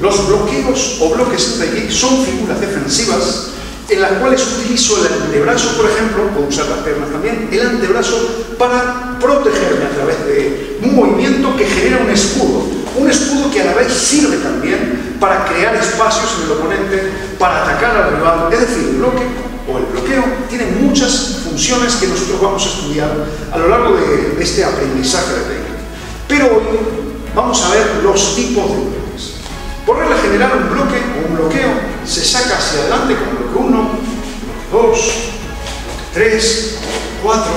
Los bloqueos o bloques de Taikic son figuras defensivas en las cuales utilizo el antebrazo, por ejemplo, puedo usar las piernas también, el antebrazo para protegerme a través de un movimiento que genera un escudo que a la vez sirve también para crear espacios en el oponente, para atacar al rival. Es decir, el bloque o el bloqueo tiene muchas funciones que nosotros vamos a estudiar a lo largo de este aprendizaje de Taikic. Pero hoy vamos a ver los tipos de bloques. Por regla general, un bloque o un bloqueo se saca hacia adelante con bloque 1, bloque 2, bloque 3, bloque 4,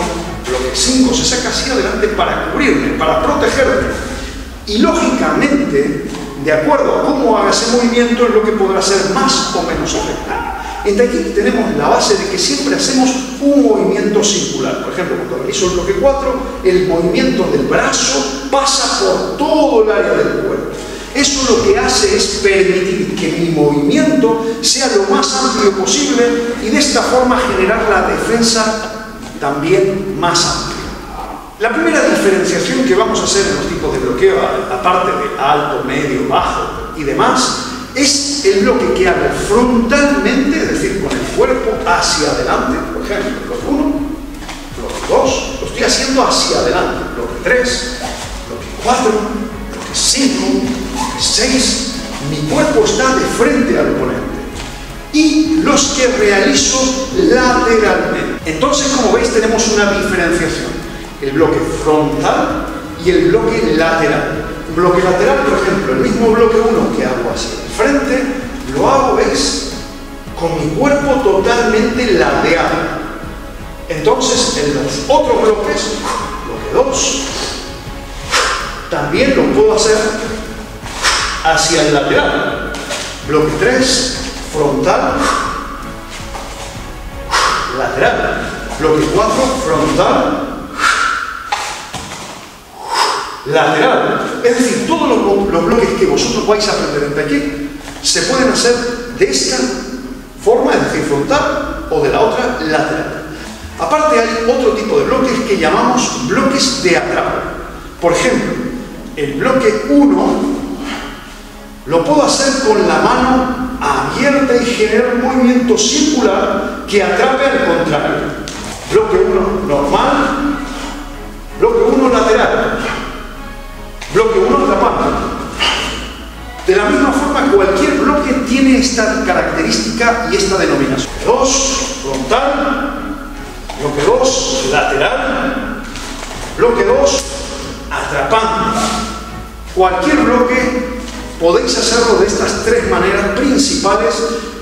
bloque 5, se saca hacia adelante para cubrirme, para protegerme. Y lógicamente, de acuerdo a cómo haga ese movimiento, es lo que podrá ser más o menos afectado. En Taikic tenemos la base de que siempre hacemos un movimiento circular. Por ejemplo, cuando realizo el bloque 4, el movimiento del brazo pasa por todo el área del cuerpo. Eso lo que hace es permitir que mi movimiento sea lo más amplio posible y de esta forma generar la defensa también más amplia. La primera diferenciación que vamos a hacer en los tipos de bloqueo, aparte de alto, medio, bajo y demás, es el bloque que hago frontalmente, es decir, con el cuerpo hacia adelante. Por ejemplo, bloque 1, bloque 2, lo estoy haciendo hacia adelante. Bloque 3, bloque 4, bloque 5, bloque 6. Mi cuerpo está de frente al oponente. Y los que realizo lateralmente. Entonces, como veis, tenemos una diferenciación. El bloque frontal y el bloque lateral. Un bloque lateral, por ejemplo, el mismo bloque 1 que hago hacia el frente, lo hago, ¿veis?, con mi cuerpo totalmente ladeado. Entonces, en los otros bloques, bloque 2, también lo puedo hacer hacia el lateral. Bloque 3, frontal, lateral. Bloque 4, frontal, lateral. Es decir, todos los bloques que vosotros vais a aprender en Taikic se pueden hacer de esta forma, es decir, frontal, o de la otra, lateral. Aparte hay otro tipo de bloques que llamamos bloques de atrapo. Por ejemplo, el bloque 1 lo puedo hacer con la mano abierta y generar un movimiento circular que atrape al contrario. Bloque 1 normal, bloque 1 lateral. Bloque 1 atrapando. De la misma forma, cualquier bloque tiene esta característica y esta denominación. Bloque 2, frontal. Bloque 2, lateral. Bloque 2, atrapando. Cualquier bloque podéis hacerlo de estas tres maneras principales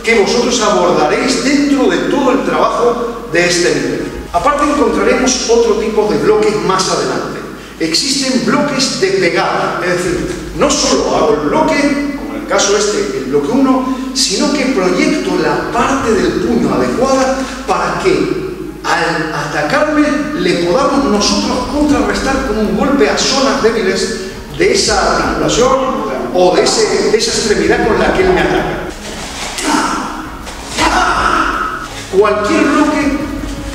que vosotros abordaréis dentro de todo el trabajo de este nivel. Aparte encontraremos otro tipo de bloques más adelante. Existen bloques de pegada, es decir, no solo hago el bloque, como en el caso este, el bloque 1, sino que proyecto la parte del puño adecuada para que al atacarme le podamos nosotros contrarrestar con un golpe a zonas débiles de esa articulación o de esa extremidad con la que él me ataca. Cualquier bloque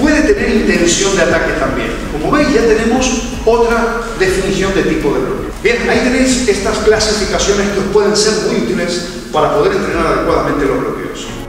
puede tener intención de ataque también. Como veis, ya tenemos otra definición de tipo de bloque. Bien, ahí tenéis estas clasificaciones que os pueden ser muy útiles para poder entrenar adecuadamente los bloqueos.